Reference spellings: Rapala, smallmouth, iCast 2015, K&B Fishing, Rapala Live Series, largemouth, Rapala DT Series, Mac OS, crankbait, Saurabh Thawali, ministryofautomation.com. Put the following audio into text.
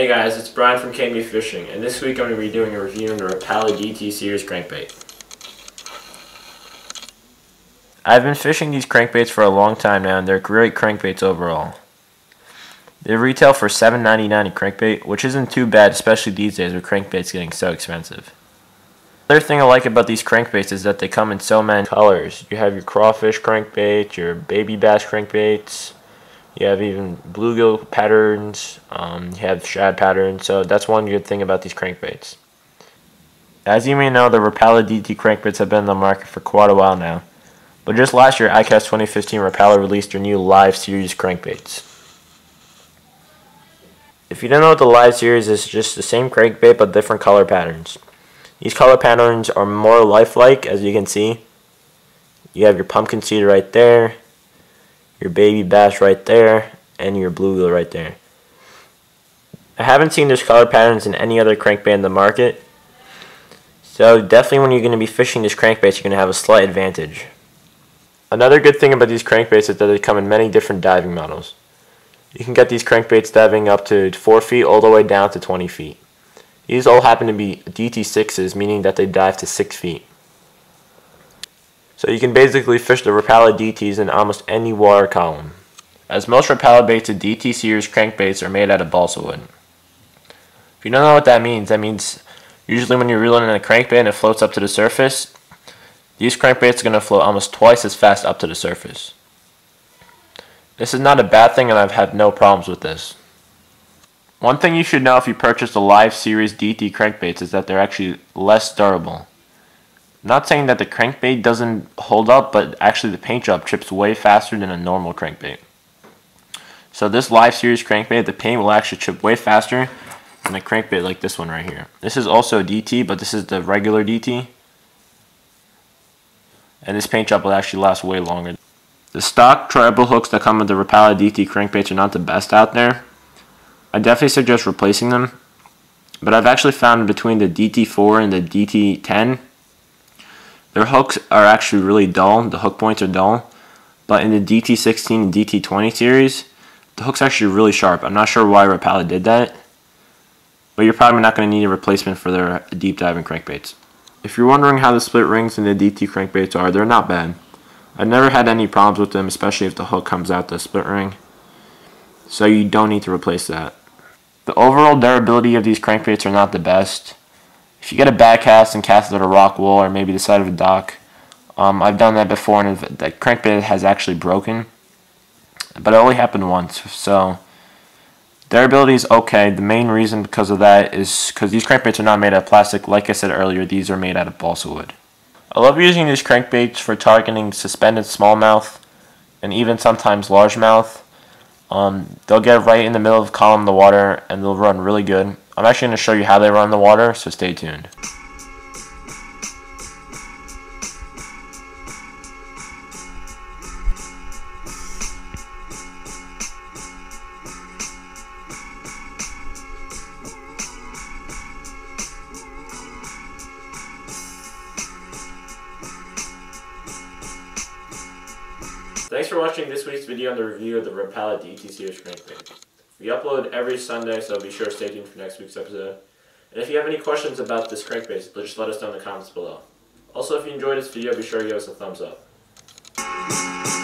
Hey guys, it's Brian from K&B Fishing, and this week I'm going to be doing a review on the Rapala DT Series crankbait. I've been fishing these crankbaits for a long time now, and they're great crankbaits overall. They retail for $7.99 a crankbait, which isn't too bad, especially these days with crankbaits getting so expensive. Another thing I like about these crankbaits is that they come in so many colors. You have your crawfish crankbait, your baby bass crankbaits. You have even bluegill patterns, you have shad patterns, so that's one good thing about these crankbaits. As you may know, the Rapala DT crankbaits have been in the market for quite a while now, but just last year, iCast 2015, Rapala released their new Live Series crankbaits. If you don't know what the Live Series is, it's just the same crankbait but different color patterns. These color patterns are more lifelike, as you can see. You have your pumpkin seed right there, your baby bass right there, and your bluegill right there. I haven't seen those color patterns in any other crankbait in the market, so definitely when you're going to be fishing these crankbaits, you're going to have a slight advantage. Another good thing about these crankbaits is that they come in many different diving models. You can get these crankbaits diving up to 4 feet all the way down to 20 feet. These all happen to be DT6s, meaning that they dive to 6 feet. So you can basically fish the Rapala DTs in almost any water column, as most Rapala baits and DT series crankbaits are made out of balsa wood. If you don't know what that means usually when you're reeling in a crankbait and it floats up to the surface, these crankbaits are going to float almost twice as fast up to the surface. This is not a bad thing, and I've had no problems with this. One thing you should know if you purchase the Live Series DT crankbaits is that they're actually less durable. Not saying that the crankbait doesn't hold up, but actually the paint job chips way faster than a normal crankbait. So this Live Series crankbait, the paint will actually chip way faster than a crankbait like this one right here. This is also a DT, but this is the regular DT. And this paint job will actually last way longer. The stock treble hooks that come with the Rapala DT crankbaits are not the best out there. I definitely suggest replacing them. But I've actually found between the DT4 and the DT10, their hooks are actually really dull, the hook points are dull, but in the DT16 and DT20 series, the hook's actually really sharp. I'm not sure why Rapala did that, but you're probably not going to need a replacement for their deep diving crankbaits. If you're wondering how the split rings in the DT crankbaits are, they're not bad. I've never had any problems with them, especially if the hook comes out the split ring, so you don't need to replace that. The overall durability of these crankbaits are not the best. If you get a bad cast and cast it at a rock wall or maybe the side of a dock, I've done that before and the crankbait has actually broken. But it only happened once, so durability is okay. The main reason because of that is because these crankbaits are not made out of plastic. Like I said earlier, these are made out of balsa wood. I love using these crankbaits for targeting suspended smallmouth and even sometimes largemouth. They'll get right in the middle of column of the water and they'll run really good. I'm actually going to show you how they run the water, so stay tuned. Thanks for watching this week's video on the review of the Rapala DT Series crankbait. We upload every Sunday, so be sure to stay tuned for next week's episode. And if you have any questions about this crankbait, just let us know in the comments below. Also, if you enjoyed this video, be sure to give us a thumbs up.